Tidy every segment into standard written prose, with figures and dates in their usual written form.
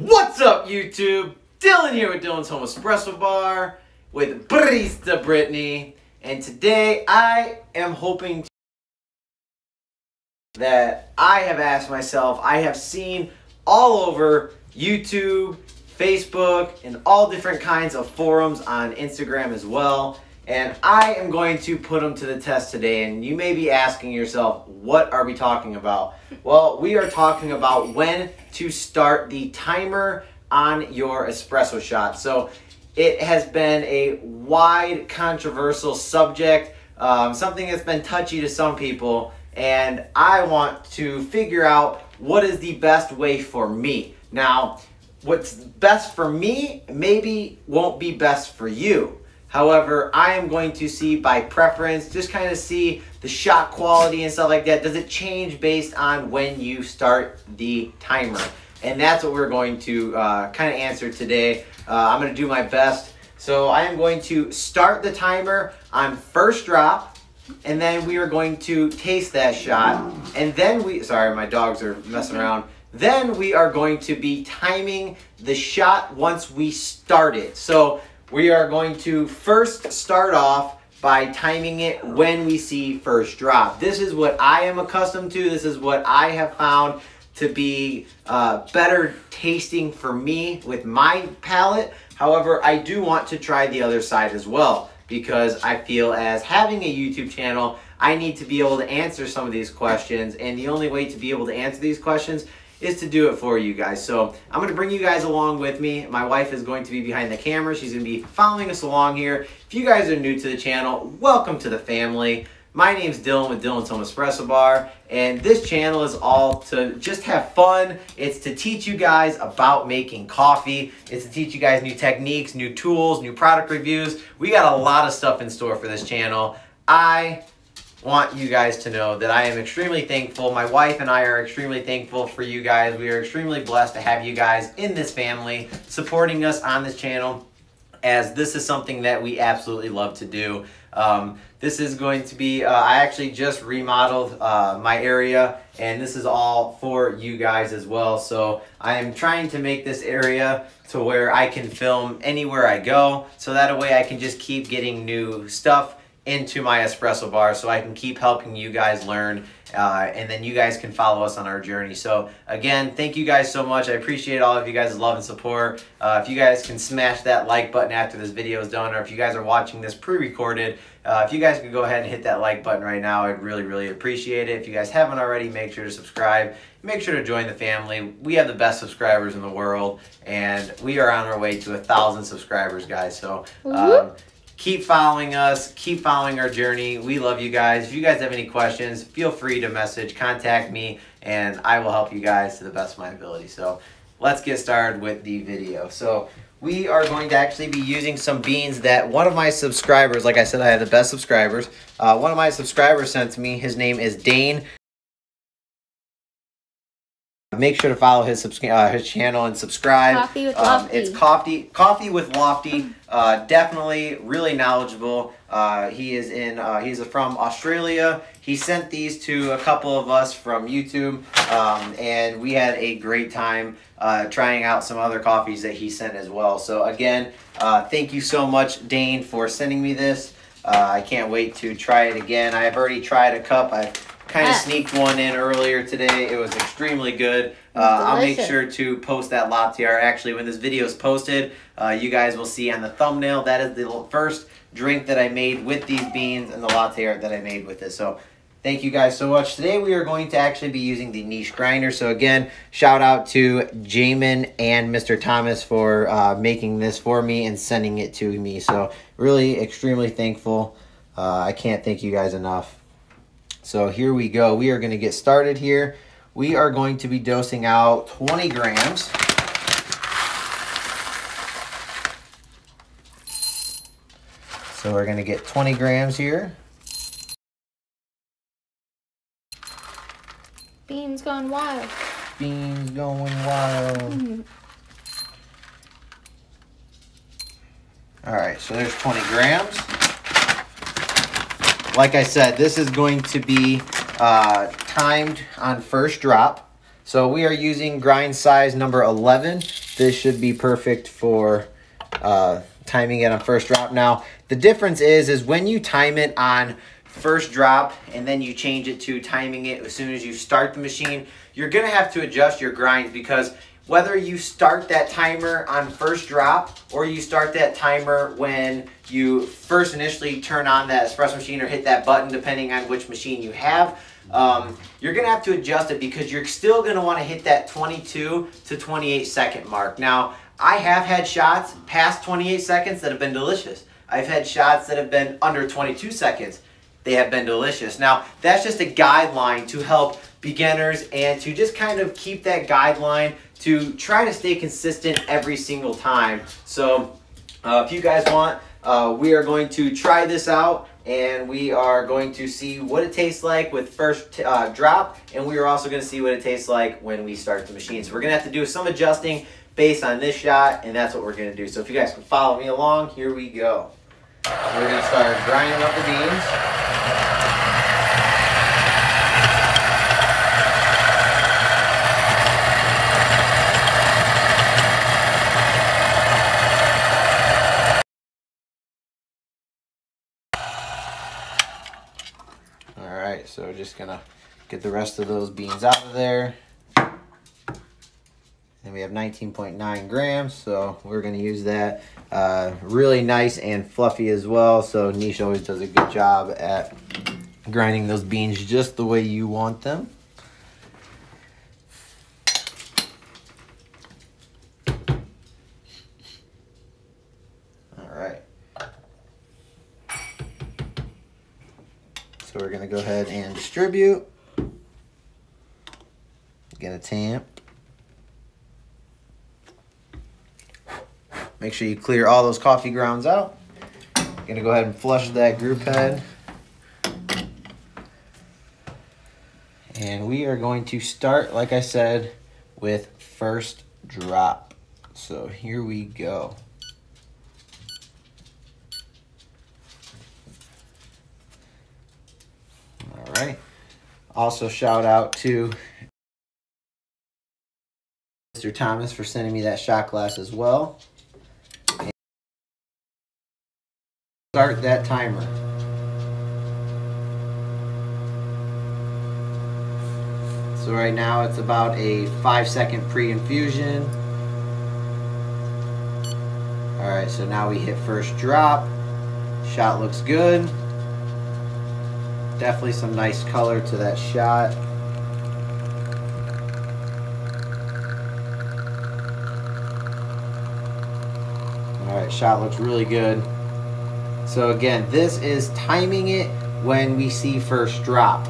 What's up, YouTube? Dylan here with Dylan's Home Espresso Bar with Barista Brittany, and today I am hoping that I have asked myself, I have seen all over YouTube, Facebook, and all different kinds of forums on Instagram as well, and I am going to put them to the test today. And you may be asking yourself, what are we talking about? Well, we are talking about when to start the timer on your espresso shot. So it has been a wide, controversial subject, something that's been touchy to some people, and I want to figure out what is the best way for me. Now, what's best for me maybe won't be best for you. However, I am going to see by preference, just kind of see the shot quality and stuff like that. Does it change based on when you start the timer? And that's what we're going to kind of answer today. I'm going to do my best. So I am going to start the timer on first drop, and then we are going to taste that shot. And then sorry, my dogs are messing around. Then we are going to be timing the shot once we start it. So we are going to first start off by timing it when we see first drop. This is what I am accustomed to. This is what I have found to be better tasting for me with my palate. However, I do want to try the other side as well, because I feel as having a YouTube channel, I need to be able to answer some of these questions. And the only way to be able to answer these questions is to do it for you guys. So I'm gonna bring you guys along with me. My wife is going to be behind the camera. She's gonna be following us along here. If you guys are new to the channel, welcome to the family. My name's Dylan with Dylan's Home Espresso Bar, and this channel is all to just have fun. It's to teach you guys about making coffee. It's to teach you guys new techniques, new tools, new product reviews. We got a lot of stuff in store for this channel. I want you guys to know that I am extremely thankful. My wife and I are extremely thankful for you guys. We are extremely blessed to have you guys in this family supporting us on this channel, as this is something that we absolutely love to do. This is going to be, I actually just remodeled my area, and this is all for you guys as well. So I am trying to make this area to where I can film anywhere I go, so that way I can just keep getting new stuff into my espresso bar, so I can keep helping you guys learn, and then you guys can follow us on our journey. So again, thank you guys so much. I appreciate all of you guys' love and support. If you guys can smash that like button after this video is done, or if you guys are watching this pre-recorded, if you guys can go ahead and hit that like button right now, I'd really, really appreciate it. If you guys haven't already, make sure to subscribe. Make sure to join the family. We have the best subscribers in the world, and we are on our way to 1,000 subscribers, guys. So keep following us, keep following our journey. We love you guys. If you guys have any questions, feel free to message, contact me, and I will help you guys to the best of my ability. So let's get started with the video. So we are going to actually be using some beans that one of my subscribers, like I said, I have the best subscribers. One of my subscribers sent to me. His name is Dane. Make sure to follow his channel and subscribe. Coffee with Lofty. It's Coffee with Lofty. Definitely really knowledgeable. He is he's from Australia. He sent these to a couple of us from YouTube, and we had a great time trying out some other coffees that he sent as well. So again, thank you so much, Dane, for sending me this. I can't wait to try it again. I've already tried a cup. I've kind of sneaked one in earlier today. It was extremely good. I'll make sure to post that latte art. Actually, when this video is posted, you guys will see on the thumbnail, that is the first drink that I made with these beans and the latte art that I made with it. So thank you guys so much. Today we are going to actually be using the Niche Grinder. So again, shout out to Jamin and Mr. Thomas for making this for me and sending it to me. So really extremely thankful. I can't thank you guys enough. So here we go. We are going to get started here. We are going to be dosing out 20 grams. So we're going to get 20 grams here. Beans gone wild. Beans going wild. All right, so there's 20 grams. Like I said, this is going to be timed on first drop. So we are using grind size number 11. This should be perfect for timing it on first drop. Now, the difference is when you time it on first drop and then you change it to timing it as soon as you start the machine, you're gonna have to adjust your grinds, because whether you start that timer on first drop or you start that timer when you first initially turn on that espresso machine or hit that button, depending on which machine you have, you're gonna have to adjust it, because you're still gonna wanna hit that 22 to 28 second mark. Now, I have had shots past 28 seconds that have been delicious. I've had shots that have been under 22 seconds. They have been delicious. Now, that's just a guideline to help beginners and to just kind of keep that guideline to try to stay consistent every single time. So if you guys want, we are going to try this out, and we are going to see what it tastes like with first drop, and we are also going to see what it tastes like when we start the machine. So we're going to have to do some adjusting based on this shot, and that's what we're going to do. So if you guys can follow me along, here we go. We're going to start grinding up the beans. All right, so just going to get the rest of those beans out of there. And we have 19.9 grams, so we're going to use that. Really nice and fluffy as well, so Niche always does a good job at grinding those beans just the way you want them. All right. So we're going to go ahead and distribute. Get a tamp. Make sure you clear all those coffee grounds out. I'm gonna go ahead and flush that group head. And we are going to start, like I said, with first drop. So here we go. All right. Also shout out to Mr. Thomas for sending me that shot glass as well. Start that timer. So right now it's about a 5-second pre-infusion. All right, so now we hit first drop. Shot looks good. Definitely some nice color to that shot. All right, shot looks really good. So again, this is timing it when we see first drop.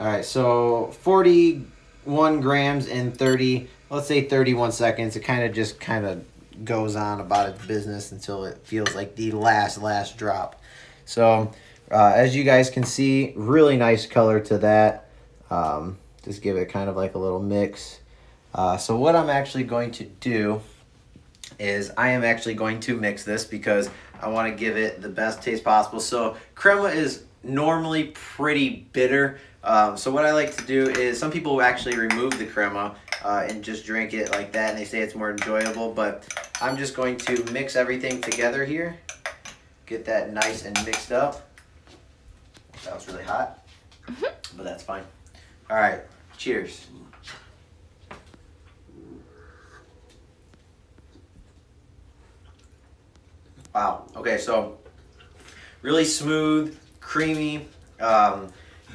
All right, so 41 grams in 30, let's say 31 seconds. It kind of goes on about its business until it feels like the last drop. So as you guys can see, really nice color to that. Just give it kind of like a little mix. So what I'm actually going to do is I am actually going to mix this, because I want to give it the best taste possible. So crema is normally pretty bitter. So what I like to do is some people actually remove the crema and just drink it like that, and they say it's more enjoyable. But I'm just going to mix everything together here. Get that nice and mixed up. That was really hot, but that's fine. All right, cheers. Wow, okay, so really smooth, creamy.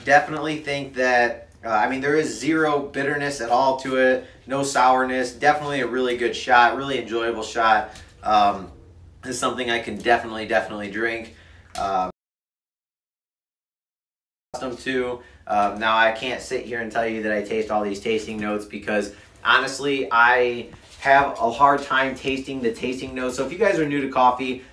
Definitely think that, I mean, there is zero bitterness at all to it, no sourness. Definitely a really good shot, really enjoyable shot. This is something I can definitely drink. Custom too. Now, I can't sit here and tell you that I taste all these tasting notes, because honestly, I have a hard time tasting the tasting notes. So if you guys are new to coffee,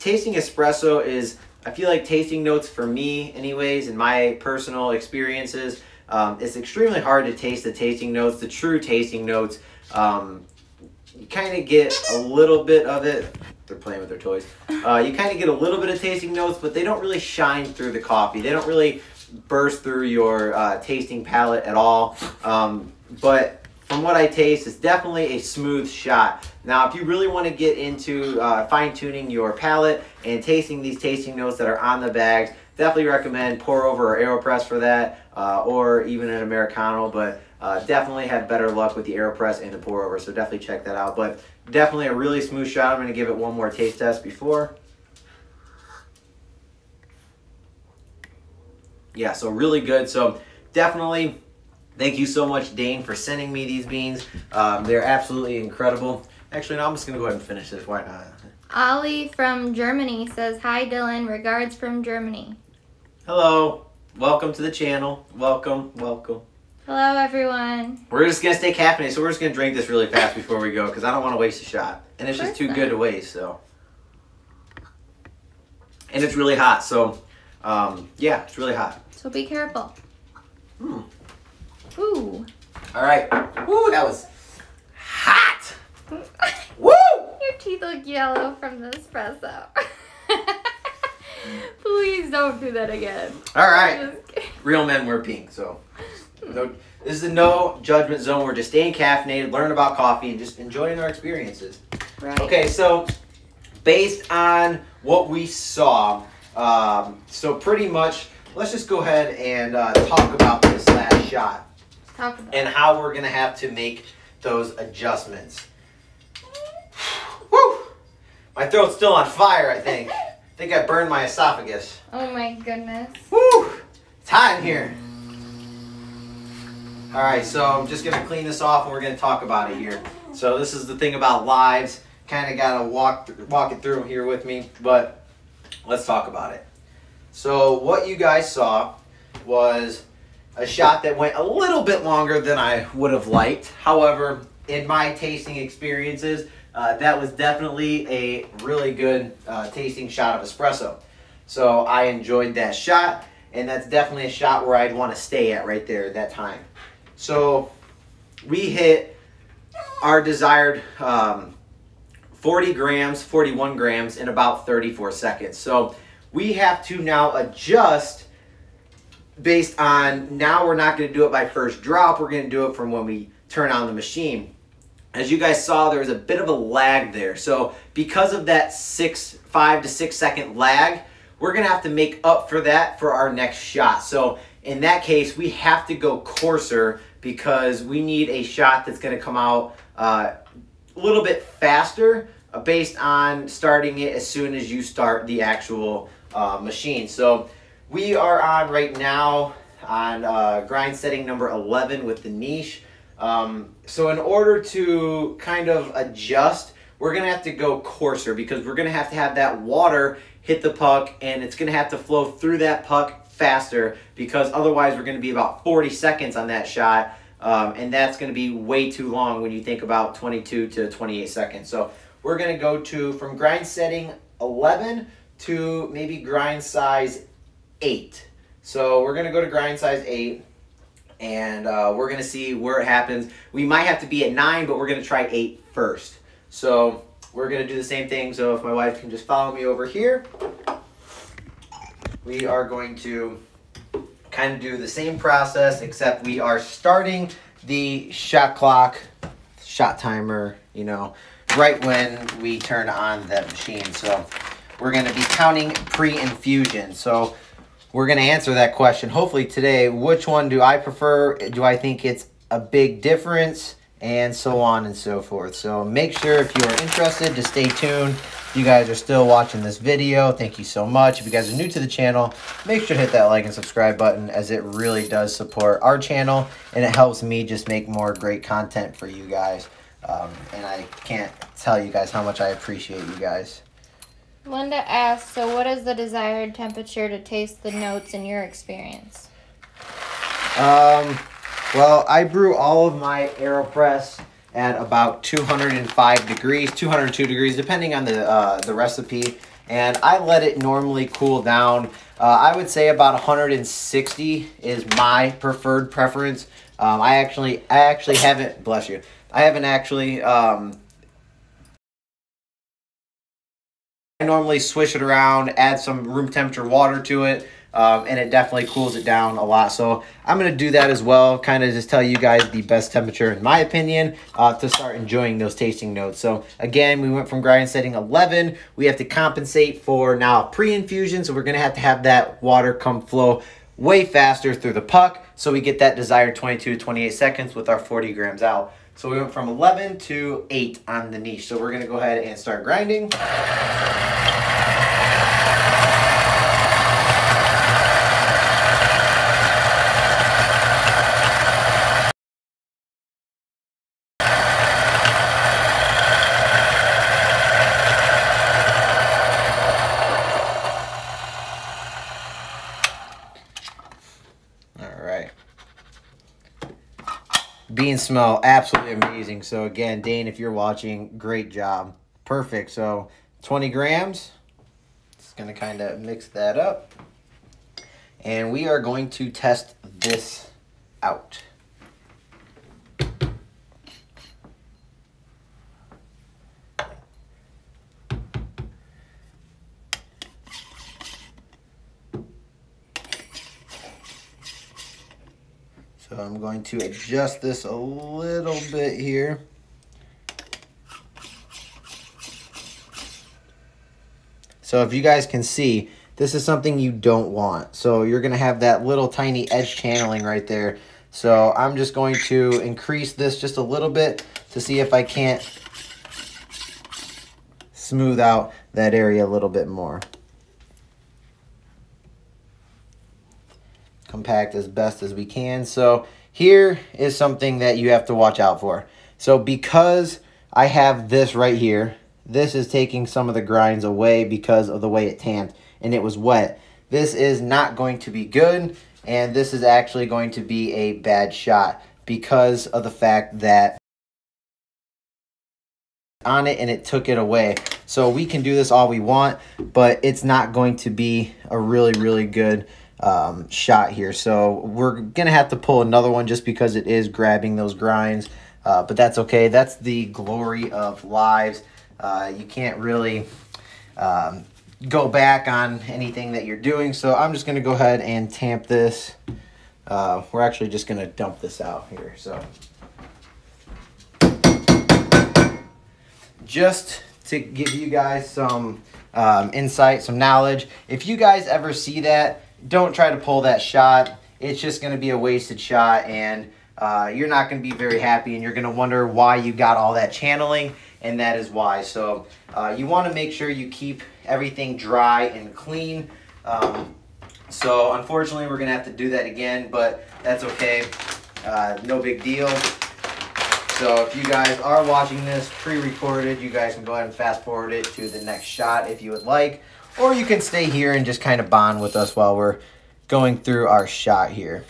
tasting espresso is, I feel like tasting notes for me anyways, in my personal experiences, it's extremely hard to taste the tasting notes, the true tasting notes. You kind of get a little bit of it they're playing with their toys. You kind of get a little bit of tasting notes, but they don't really shine through the coffee. They don't really burst through your tasting palate at all. But from what I taste, it's definitely a smooth shot. Now, if you really want to get into fine-tuning your palate and tasting these tasting notes that are on the bags, definitely recommend pour over or AeroPress for that, or even an Americano, but definitely have better luck with the AeroPress and the pour over, so definitely check that out. But definitely a really smooth shot. I'm going to give it one more taste test before. Yeah, so really good. So definitely thank you so much, Dane, for sending me these beans. They're absolutely incredible. Actually, no, I'm just going to go ahead and finish this. Why not? Ollie from Germany says, hi, Dylan. Regards from Germany. Hello. Welcome to the channel. Welcome. Welcome. Hello, everyone. We're just going to stay caffeinated, so we're just going to drink this really fast before we go, because I don't want to waste a shot. And it's just too good to waste, so. And it's really hot, so, yeah, it's really hot. So be careful. Hmm. Ooh. All right. Ooh, that was hot. Woo! Your teeth look yellow from the espresso. Please don't do that again. All right. Real men wear pink, so. No, this is a no judgment zone. We're just staying caffeinated, learning about coffee, and just enjoying our experiences. Right. Okay, so based on what we saw, so pretty much, let's just go ahead and talk about this last shot and how we're going to have to make those adjustments. Woo! My throat's still on fire, I think. I think I burned my esophagus. Oh my goodness. Woo! It's hot in here. All right, so I'm just going to clean this off, and we're going to talk about it here. So this is the thing about lives. Kind of got to walk it through here with me, but let's talk about it. So what you guys saw was a shot that went a little bit longer than I would have liked. However, in my tasting experiences, that was definitely a really good tasting shot of espresso. So I enjoyed that shot, and that's definitely a shot where I'd want to stay at right there at that time. So we hit our desired 40 grams, 41 grams in about 34 seconds. So we have to now adjust based on, now we're not going to do it by first drop. We're going to do it from when we turn on the machine. As you guys saw, there was a bit of a lag there. So because of that 5 to 6 second lag, we're going to have to make up for that for our next shot. So in that case, we have to go coarser, because we need a shot that's going to come out a little bit faster based on starting it as soon as you start the actual machine. So we are on right now on grind setting number 11 with the niche. So in order to kind of adjust, we're going to have to go coarser, because we're going to have that water hit the puck, and it's going to have to flow through that puck faster, because otherwise we're going to be about 40 seconds on that shot, and that's going to be way too long when you think about 22 to 28 seconds. So we're going to go to from grind setting 11 to maybe grind size 8. So we're going to go to grind size 8, and we're going to see where it happens. We might have to be at 9, but we're going to try 8 first. So we're going to do the same thing. So if my wife can just follow me over here. We are going to kind of do the same process, except we are starting the shot clock, shot timer, you know, right when we turn on that machine. So we're going to be counting pre-infusion. So we're going to answer that question, hopefully today. Which one do I prefer? Do I think it's a big difference? And so on and so forth. So make sure, if you are interested, to stay tuned. If you guys are still watching this video, thank you so much. If you guys are new to the channel, make sure to hit that like and subscribe button, as it really does support our channel, and it helps me just make more great content for you guys. And I can't tell you guys how much I appreciate you guys. Linda asks, so what is the desired temperature to taste the notes in your experience? Well, I brew all of my AeroPress at about 205 degrees, 202 degrees, depending on the recipe. And I let it normally cool down. I would say about 160 is my preferred preference. I actually haven't, bless you. I haven't actually I normally swish it around, add some room temperature water to it, and it definitely cools it down a lot. So I'm going to do that as well, kind of just tell you guys the best temperature in my opinion to start enjoying those tasting notes. So again, we went from grind setting 11. We have to compensate for now pre-infusion, so we're going to have that water come flow way faster through the puck, so we get that desired 22 to 28 seconds with our 40 grams out. So we went from 11 to 8 on the niche. So we're going to go ahead and start grinding. Beans smell absolutely amazing. So again, Dane, if you're watching, great job. Perfect. So 20 grams. Just going to kind of mix that up. And we are going to test this out. So I'm going to adjust this a little bit here. So if you guys can see, this is something you don't want. So you're going to have that little tiny edge channeling right there. So I'm just going to increase this just a little bit to see if I can't smooth out that area a little bit more. Compact as best as we can. So here is something that you have to watch out for. So because I have this right here, this is taking some of the grinds away because of the way it tamped and it was wet. This is not going to be good, and this is actually going to be a bad shot because of the fact that on it and it took it away. So we can do this all we want, but it's not going to be a really good shot here. So we're gonna have to pull another one just because it is grabbing those grinds, but that's okay. That's the glory of lives. You can't really go back on anything that you're doing. So I'm just gonna go ahead and tamp this. We're actually just gonna dump this out here. So just to give you guys some insight, some knowledge, if you guys ever see that, don't try to pull that shot. It's just going to be a wasted shot, and you're not going to be very happy, and you're going to wonder why you got all that channeling, and that is why. So you want to make sure you keep everything dry and clean. So unfortunately, we're going to have to do that again, but that's okay. No big deal. So if you guys are watching this pre-recorded, you guys can go ahead and fast forward it to the next shot if you would like. Or you can stay here and just kind of bond with us while we're going through our shot here.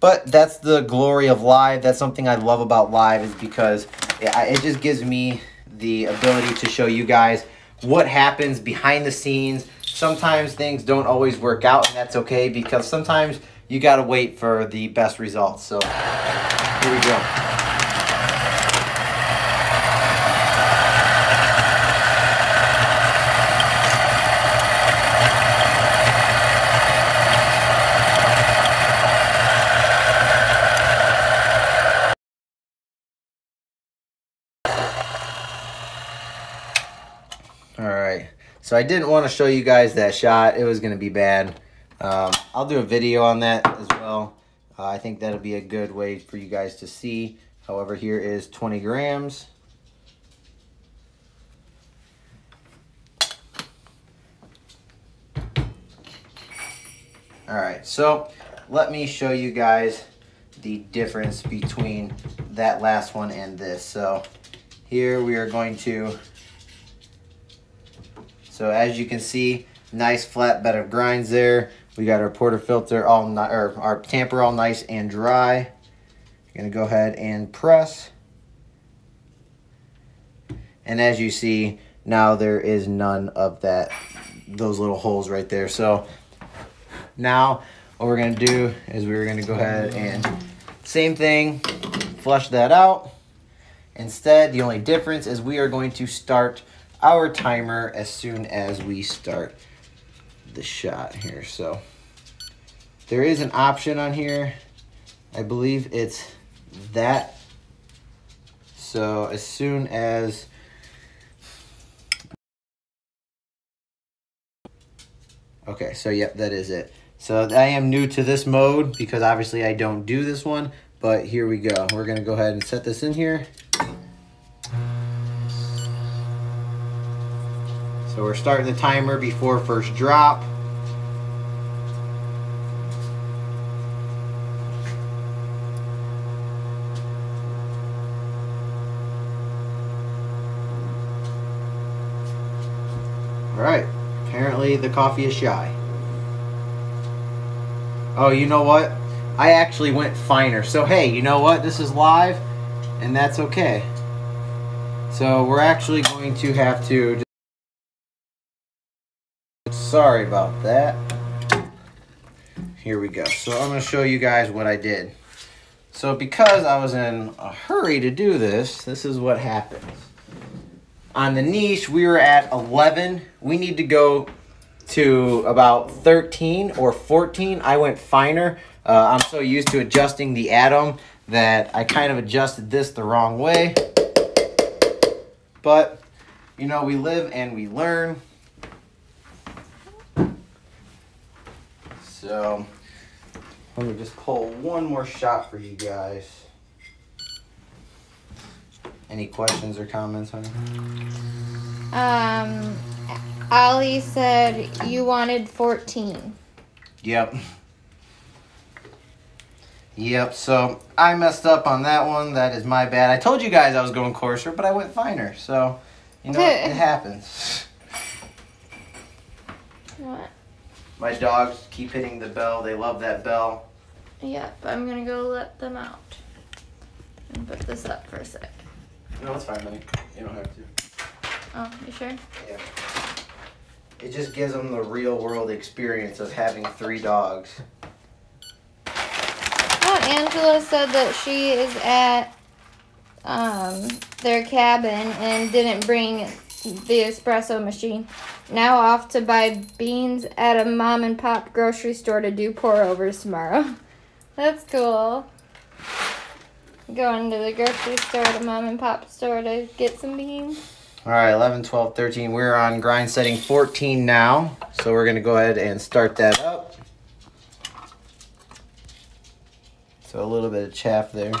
But that's the glory of live. That's something I love about live, is because it just gives me the ability to show you guys what happens behind the scenes. Sometimes things don't always work out, and that's okay, because sometimes you got to wait for the best results. So here we go. So I didn't want to show you guys that shot. It was going to be bad. I'll do a video on that as well. I think that'll be a good way for you guys to see. However, here is 20 grams. All right, so let me show you guys the difference between that last one and this. So here we are going to... So as you can see, nice flat bed of grinds there. We got our porter filter all nice, or our tamper all nice and dry. I'm gonna go ahead and press. And as you see, now there is none of that, those little holes right there. So now what we're gonna do is we're gonna go ahead and same thing, flush that out. Instead, the only difference is we are going to start our timer as soon as we start the shot here. So there is an option on here. I believe it's that. So as soon as okay, so yep, that is it. So I am new to this mode because obviously I don't do this one, but here we go. We're gonna go ahead and set this in here. So we're starting the timer before first drop. All right, apparently the coffee is shy. Oh, you know what? I actually went finer. So, hey, you know what? This is live, and that's okay. So, we're actually going to have to... Sorry about that. Here we go. So, I'm going to show you guys what I did. So, because I was in a hurry to do this, this is what happens. On the niche, we were at 11. We need to go to about 13 or 14. I went finer. I'm so used to adjusting the atom that I kind of adjusted this the wrong way. But, you know, we live and we learn. So, let me just pull one more shot for you guys. Any questions or comments, honey? Ollie said you wanted 14. Yep, so I messed up on that one. That is my bad. I told you guys I was going coarser, but I went finer. So, you know, it happens. What? My dogs keep hitting the bell. They love that bell. Yep, I'm going to go let them out and put this up for a sec. No, it's fine, honey. You don't have to. Oh, you sure? Yeah. It just gives them the real-world experience of having three dogs. Oh, Angela said that she is at their cabin and didn't bring the espresso machine. Now off to buy beans at a mom-and-pop grocery store to do pour-overs tomorrow. That's cool. Going to the grocery store, the mom-and-pop store to get some beans. All right, 11, 12, 13. We're on grind setting 14 now. So we're going to go ahead and start that up. So a little bit of chaff there.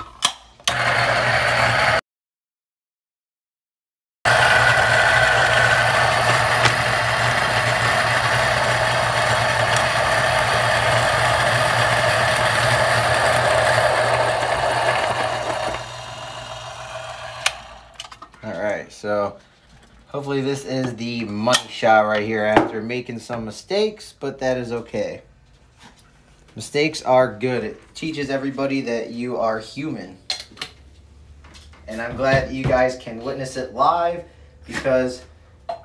All right, so... Hopefully this is the money shot right here after making some mistakes, but that is okay. Mistakes are good. It teaches everybody that you are human. And I'm glad that you guys can witness it live because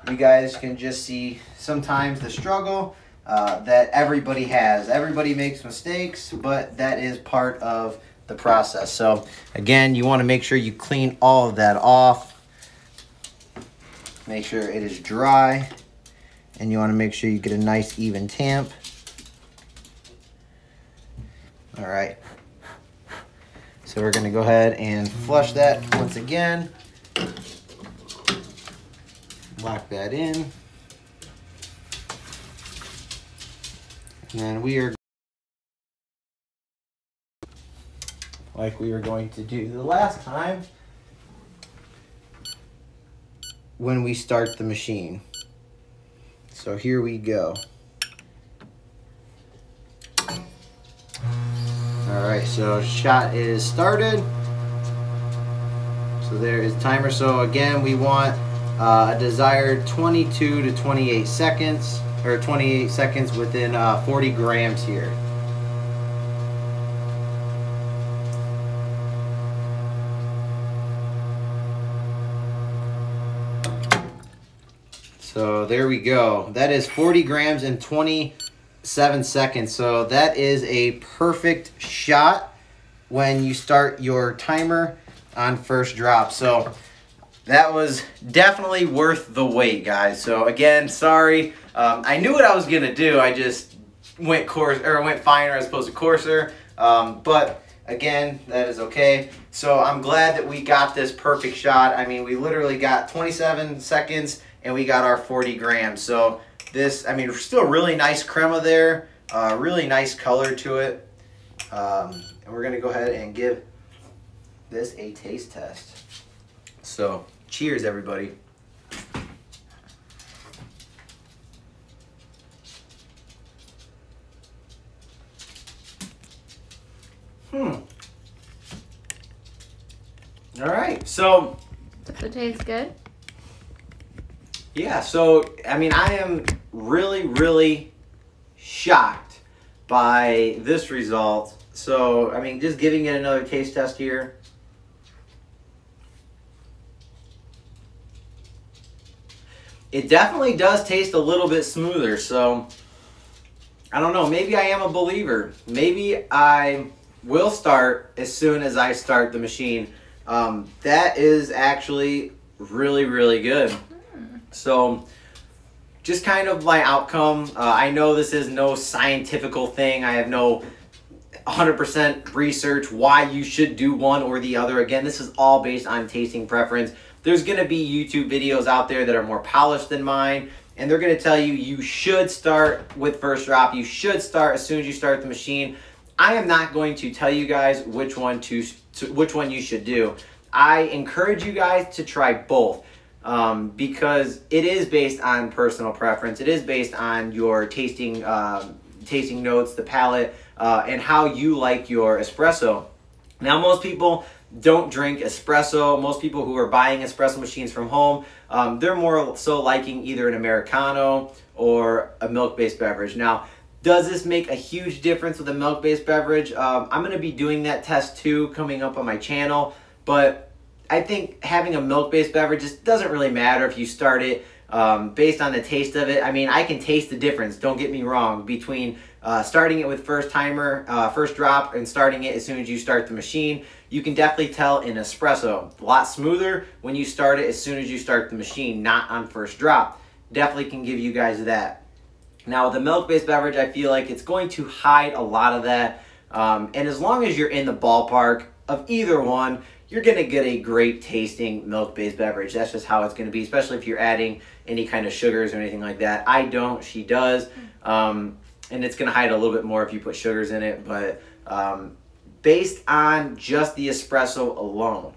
you guys can just see sometimes the struggle that everybody has. Everybody makes mistakes, but that is part of the process. So again, you want to make sure you clean all of that off. Make sure it is dry, and you want to make sure you get a nice even tamp. All right, so we're going to go ahead and flush that once again, lock that in, and then we are like we were going to do the last time when we start the machine. So here we go. All right, so shot is started. So there is timer. So again, we want a desired 22 to 28 seconds, or 28 seconds within 40 grams here. So there we go. That is 40 grams in 27 seconds. So that is a perfect shot when you start your timer on first drop. So that was definitely worth the wait, guys. So again, sorry. I knew what I was gonna do. I just went coarse, or went finer as opposed to coarser. But again, that is okay. So I'm glad that we got this perfect shot. I mean, we literally got 27 seconds and we got our 40 grams. So this, I mean, still really nice crema there. Really nice color to it. And we're gonna go ahead and give this a taste test. So cheers, everybody. All right, so. Does it taste good? Yeah, so, I mean, I am really, really shocked by this result. So, I mean, just giving it another taste test here. It definitely does taste a little bit smoother, so I don't know. Maybe I am a believer. Maybe I will start as soon as I start the machine. That is actually really, really good. So just kind of my outcome. I know this is no scientifical thing. I have no 100% research why you should do one or the other. Again, this is all based on tasting preference. There's going to be YouTube videos out there that are more polished than mine, and they're going to tell you you should start with first drop. You should start as soon as you start the machine. I am not going to tell you guys which one which one you should do. I encourage you guys to try both because it is based on personal preference. It is based on your tasting tasting notes, the palate, and how you like your espresso. Now, most people don't drink espresso. Most people who are buying espresso machines from home, they're more so liking either an Americano or a milk-based beverage. Now, does this make a huge difference with a milk-based beverage? I'm going to be doing that test too coming up on my channel, but I think having a milk-based beverage just doesn't really matter if you start it based on the taste of it. I mean, I can taste the difference, don't get me wrong, between starting it with first drop and starting it as soon as you start the machine. You can definitely tell in espresso, a lot smoother when you start it as soon as you start the machine, not on first drop. Definitely can give you guys that. Now with a milk-based beverage, I feel like it's going to hide a lot of that. And as long as you're in the ballpark of either one, you're gonna get a great tasting milk-based beverage. That's just how it's gonna be, especially if you're adding any kind of sugars or anything like that. I don't, she does. And it's gonna hide a little bit more if you put sugars in it, but based on just the espresso alone,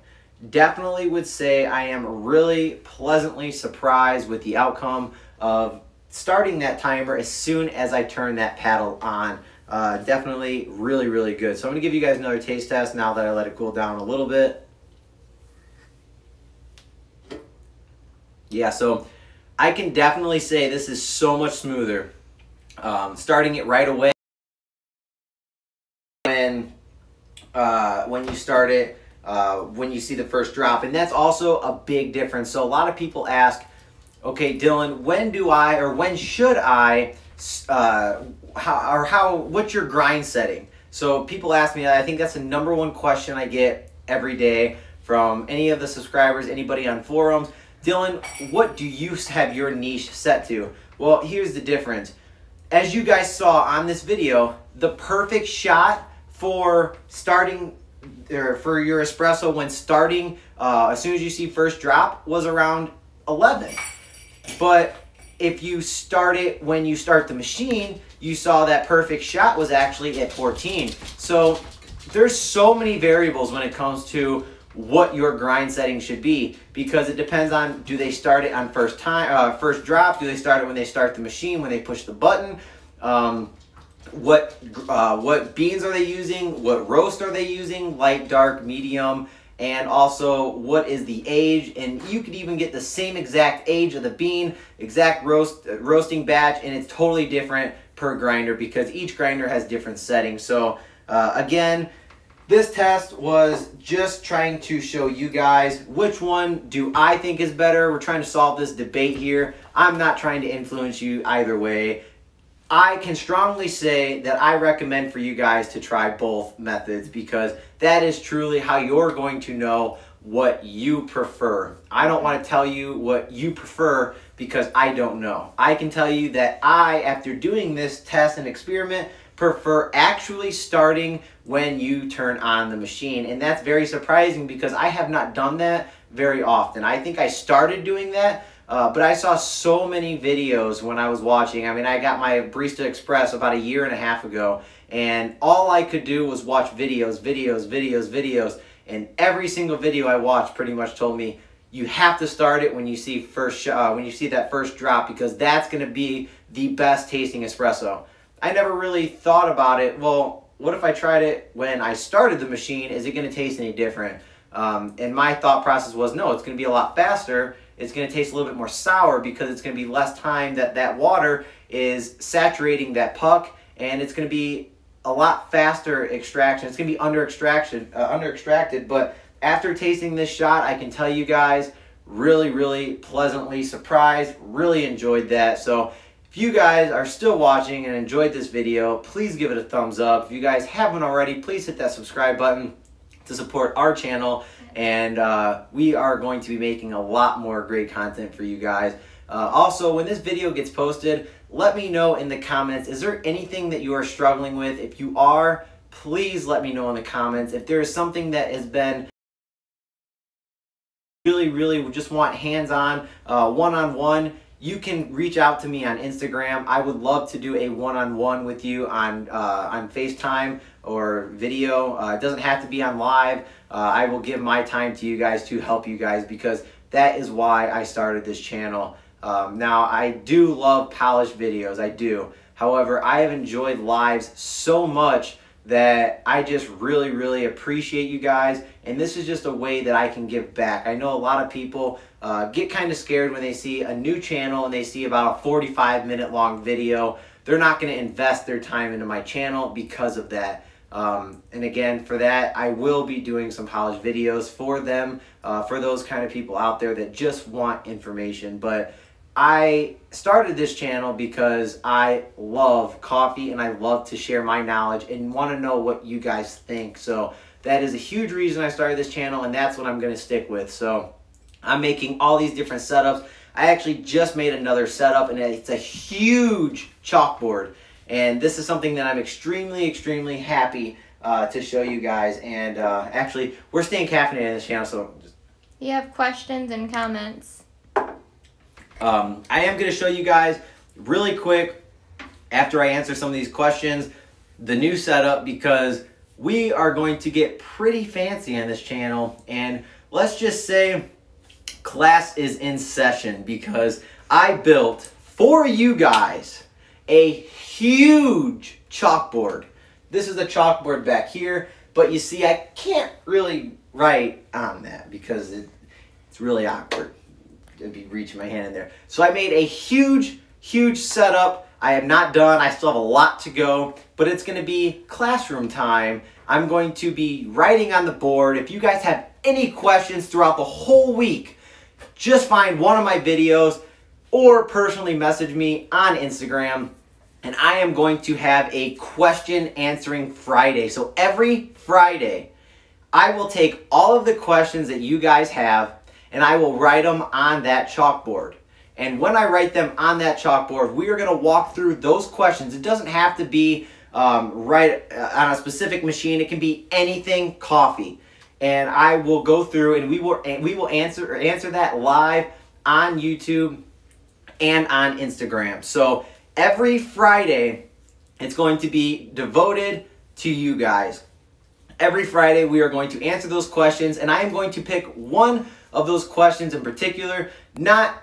definitely would say I am really pleasantly surprised with the outcome of starting that timer as soon as I turn that paddle on. Definitely really, really good. So I'm gonna give you guys another taste test now that I let it cool down a little bit. Yeah, so I can definitely say this is so much smoother. Starting it right away when you start it, when you see the first drop. And that's also a big difference. So a lot of people ask, okay, Dylan, when do I, or when should I, what's your grind setting? So people ask me that. I think that's the number one question I get every day from any of the subscribers, anybody on forums. Dylan, what do you have your niche set to? Well, here's the difference. As you guys saw on this video, the perfect shot for starting or for your espresso when starting as soon as you see first drop was around 11. But if you start it when you start the machine, you saw that perfect shot was actually at 14. So there's so many variables when it comes to what your grind setting should be, because it depends on, do they start it on first drop? Do they start it when they start the machine, when they push the button? What beans are they using? What roast are they using? Light, dark, medium, and also what is the age? And you could even get the same exact age of the bean, exact roasting batch, and it's totally different per grinder because each grinder has different settings. So again, this test was just trying to show you guys which one do I think is better. We're trying to solve this debate here. I'm not trying to influence you either way. I can strongly say that I recommend for you guys to try both methods because that is truly how you're going to know what you prefer. I don't want to tell you what you prefer because I don't know. I can tell you that I, after doing this test and experiment, prefer actually starting when you turn on the machine. And that's very surprising because I have not done that very often. I think I started doing that, but I saw so many videos when I was watching. I mean, I got my Barista Express about 1.5 years ago, and all I could do was watch videos. And every single video I watched pretty much told me, you have to start it when you see that first drop, because that's going to be the best tasting espresso. I never really thought about it. Well, what if I tried it when I started the machine? Is it going to taste any different? And my thought process was, no, it's going to be a lot faster. It's going to taste a little bit more sour because it's going to be less time that water is saturating that puck, and it's going to be a lot faster extraction. It's going to be under extracted. But after tasting this shot, I can tell you guys, really, really pleasantly surprised. Really enjoyed that. So if you guys are still watching and enjoyed this video, please give it a thumbs up. If you guys haven't already, please hit that subscribe button to support our channel. And we are going to be making a lot more great content for you guys. Also, when this video gets posted, let me know in the comments, is there anything that you are struggling with? If you are, please let me know in the comments. If there is something that has been really just want hands-on, one-on-one, you can reach out to me on Instagram. I would love to do a one-on-one with you on FaceTime or video. It doesn't have to be on live. I will give my time to you guys to help you guys, because that is why I started this channel. Now, I do love polished videos, I do. However, I have enjoyed lives so much that I just really appreciate you guys, and this is just a way that I can give back. I know a lot of people get kind of scared when they see a new channel and they see about a 45-minute long video. They're not going to invest their time into my channel because of that. And again, for that, I will be doing some polished videos for them, for those kind of people out there that just want information. But I started this channel because I love coffee and I love to share my knowledge and want to know what you guys think. So that is a huge reason I started this channel, and that's what I'm going to stick with. So I'm making all these different setups. I actually just made another setup, and it's a huge chalkboard. And this is something that I'm extremely happy to show you guys. And actually, we're staying caffeinated on this channel, so just... You have questions and comments. I am going to show you guys really quick, after I answer some of these questions, the new setup, because we are going to get pretty fancy on this channel. And let's just say class is in session, because I built for you guys a huge chalkboard. This is the chalkboard back here, but you see I can't really write on that because it's really awkward. It'd be reaching my hand in there. So I made a huge setup. I am not done. I still have a lot to go, but it's going to be classroom time. I'm going to be writing on the board. If you guys have any questions throughout the whole week, just find one of my videos or personally message me on Instagram, and I am going to have a question answering Friday. So every Friday, I will take all of the questions that you guys have, and I will write them on that chalkboard. And when I write them on that chalkboard, we are going to walk through those questions. It doesn't have to be right on a specific machine. It can be anything coffee. And I will go through, and we will answer that live on YouTube and on Instagram. So every Friday, it's going to be devoted to you guys. Every Friday, we are going to answer those questions, and I am going to pick one of those questions in particular, not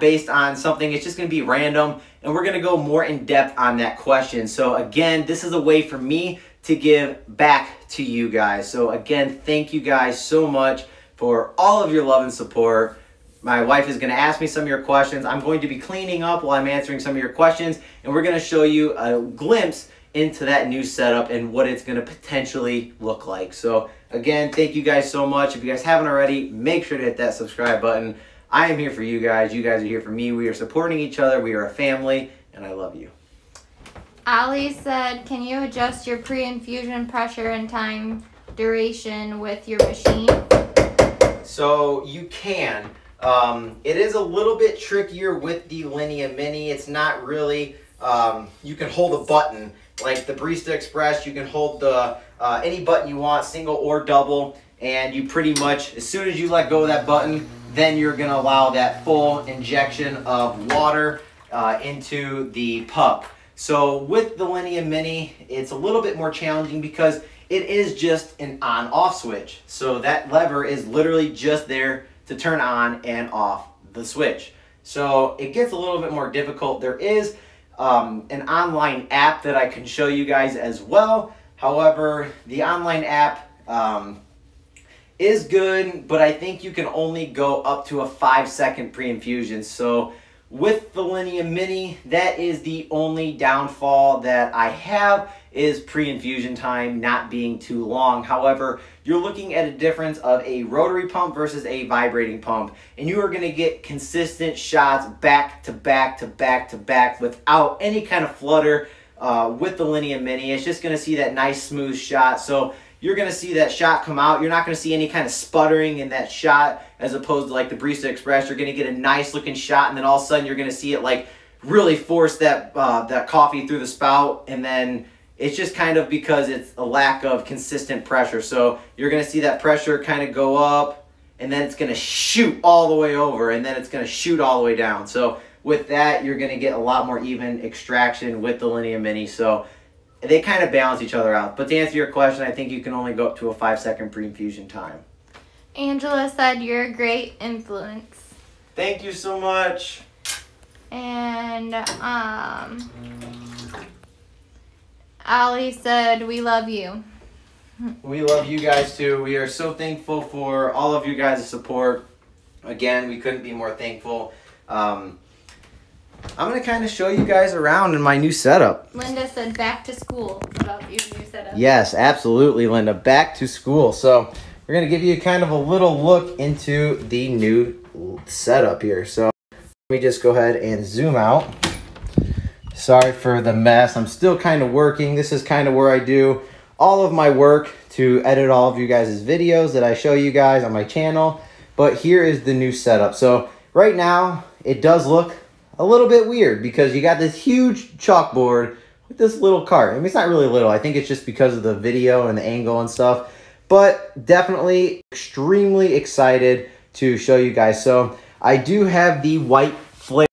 based on something. It's just going to be random, and we're going to go more in depth on that question. So again, this is a way for me to give back to you guys. So again, thank you guys so much for all of your love and support. My wife is going to ask me some of your questions. I'm going to be cleaning up while I'm answering some of your questions, and we're going to show you a glimpse into that new setup and what it's going to potentially look like. So again, thank you guys so much. If you guys haven't already, make sure to hit that subscribe button. I am here for you guys. You guys are here for me. We are supporting each other. We are a family, and I love you. Ollie said, can you adjust your pre-infusion pressure and time duration with your machine? So you can. It is a little bit trickier with the Linea Mini. It's not really, you can hold a button. Like the Barista Express, you can hold the any button you want, single or double, and you pretty much, as soon as you let go of that button, then you're gonna allow that full injection of water into the pup. So with the Linea Mini, it's a little bit more challenging because it is just an on-off switch. So that lever is literally just there to turn on and off the switch. So it gets a little bit more difficult. There is an online app that I can show you guys as well. However, the online app is good, but I think you can only go up to a 5-second pre-infusion. So with the Linea Mini, that is the only downfall that I have, is pre-infusion time not being too long. However, you're looking at a difference of a rotary pump versus a vibrating pump, and you are going to get consistent shots back to back to back to back without any kind of flutter. With the Linea Mini, it's just going to see that nice smooth shot, so you're going to see that shot come out. You're not going to see any kind of sputtering in that shot, as opposed to like the Barista Express. You're going to get a nice looking shot, and then all of a sudden you're going to see it like really force that that coffee through the spout, and then it's just kind of because it's a lack of consistent pressure. So you're going to see that pressure kind of go up, and then it's going to shoot all the way over, and then it's going to shoot all the way down. So with that, you're going to get a lot more even extraction with the Linea Mini. So they kind of balance each other out. But to answer your question, I think you can only go up to a 5-second pre-infusion time. Angela said you're a great influence. Thank you so much. And Ollie said, we love you. We love you guys too. We are so thankful for all of you guys' support. Again, we couldn't be more thankful. I'm going to kind of show you guys around in my new setup. Linda said back to school about your new setup. Yes, absolutely, Linda. Back to school. So we're going to give you kind of a little look into the new setup here. So let me just go ahead and zoom out. Sorry for the mess. I'm still kind of working. This is kind of where I do all of my work to edit all of you guys' videos that I show you guys on my channel. But here is the new setup. So right now, it does look a little bit weird because you got this huge chalkboard with this little cart. I mean, it's not really little. I think it's just because of the video and the angle and stuff. But definitely extremely excited to show you guys. So I do have the white flare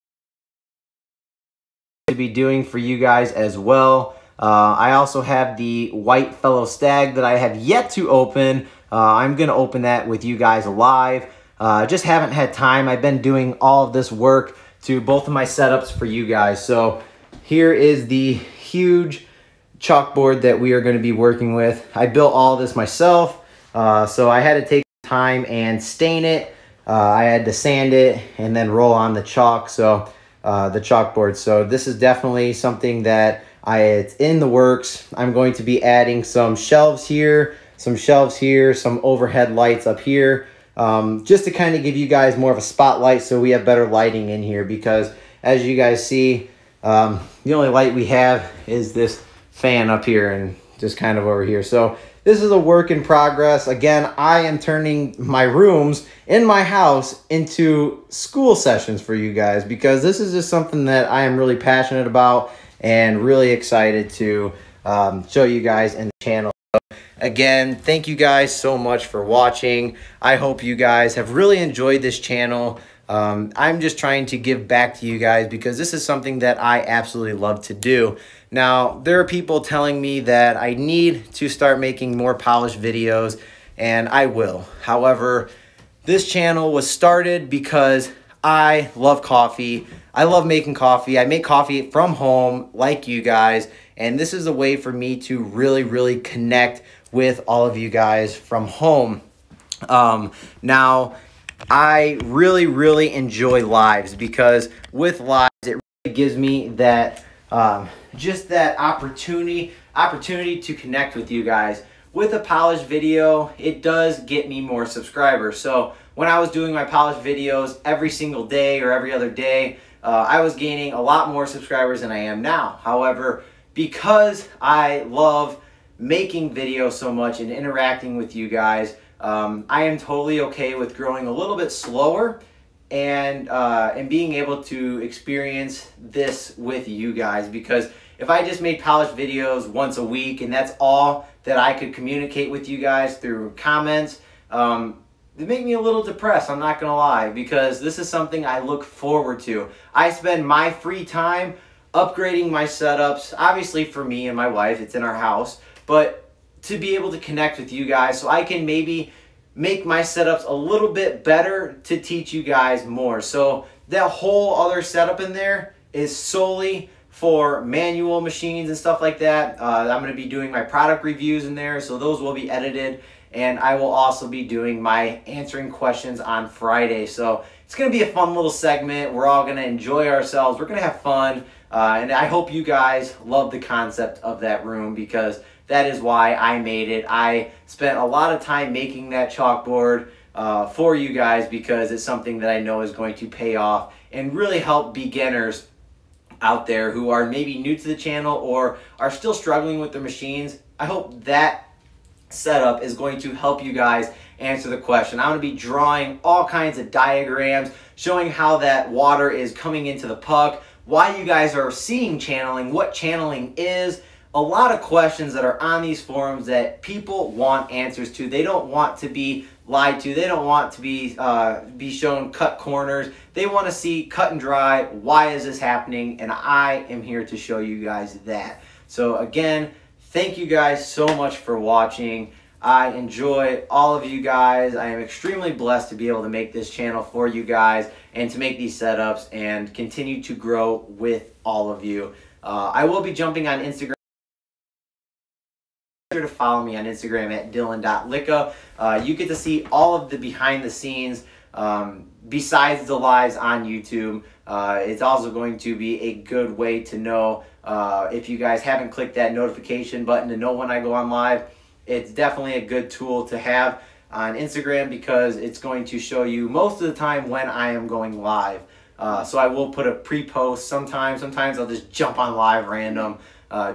to be doing for you guys as well. I also have the white fellow stag that I have yet to open. I'm gonna open that with you guys live. Just haven't had time. I've been doing all of this work to both of my setups for you guys. So here is the huge chalkboard that we are going to be working with. I built all this myself, so I had to take time and stain it. I had to sand it and then roll on the chalk. So the chalkboard. So this is definitely something that it's in the works. I'm going to be adding some shelves here, some shelves here, some overhead lights up here, just to kind of give you guys more of a spotlight so we have better lighting in here, because as you guys see, the only light we have is this fan up here and just kind of over here. So this is a work in progress. Again, I am turning my rooms in my house into school sessions for you guys, because this is just something that I am really passionate about and really excited to show you guys in the channel. So again, thank you guys so much for watching. I hope you guys have really enjoyed this channel. I'm just trying to give back to you guys because this is something that I absolutely love to do. Now, there are people telling me that I need to start making more polished videos, and I will. However, this channel was started because I love coffee. I love making coffee. I make coffee from home like you guys, and this is a way for me to really, really connect with all of you guys from home. Now, I really, really enjoy lives, because with lives, it really gives me that just that opportunity to connect with you guys. With a polished video, it does get me more subscribers. So when I was doing my polished videos every single day or every other day, I was gaining a lot more subscribers than I am now. However, because I love making videos so much and interacting with you guys, I am totally okay with growing a little bit slower and being able to experience this with you guys, because if I just made polished videos once a week and that's all that I could communicate with you guys through comments, it make me a little depressed, I'm not gonna lie, because this is something I look forward to. I spend my free time upgrading my setups, obviously for me and my wife, it's in our house, but to be able to connect with you guys so I can maybe make my setups a little bit better to teach you guys more. So that whole other setup in there is solely for manual machines and stuff like that. I'm going to be doing my product reviews in there, so those will be edited, and I will also be doing my answering questions on Friday. So it's going to be a fun little segment. We're all going to enjoy ourselves. We're going to have fun, and I hope you guys love the concept of that room, because that is why I made it. I spent a lot of time making that chalkboard for you guys, because it's something that I know is going to pay off and really help beginners out there who are maybe new to the channel or are still struggling with their machines. I hope that setup is going to help you guys answer the question. I'm going to be drawing all kinds of diagrams showing how that water is coming into the puck, why you guys are seeing channeling, what channeling is. A lot of questions that are on these forums that people want answers to. They don't want to be lied to. They don't want to be shown cut corners. They want to see cut and dry. Why is this happening? And I am here to show you guys that. So again, thank you guys so much for watching. I enjoy all of you guys. I am extremely blessed to be able to make this channel for you guys and to make these setups and continue to grow with all of you. I will be jumping on Instagram. To follow me on Instagram at Dylan.Licka. You get to see all of the behind the scenes besides the lives on YouTube. It's also going to be a good way to know if you guys haven't clicked that notification button to know when I go on live. It's definitely a good tool to have on Instagram, because it's going to show you most of the time when I am going live. So I will put a pre-post sometimes. Sometimes I'll just jump on live random.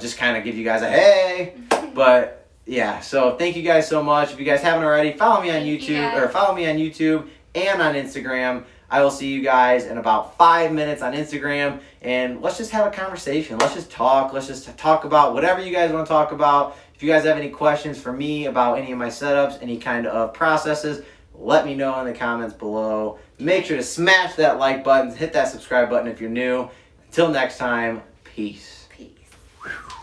Just kind of give you guys a hey, but yeah, so thank you guys so much. If you guys haven't already, follow me on YouTube, or follow me on YouTube and on Instagram. I will see you guys in about 5 minutes on Instagram, and let's just have a conversation. Let's just talk. Let's just talk about whatever you guys want to talk about. If you guys have any questions for me about any of my setups, any kind of processes, let me know in the comments below. Make sure to smash that like button, hit that subscribe button if you're new. Until next time, peace. Whew.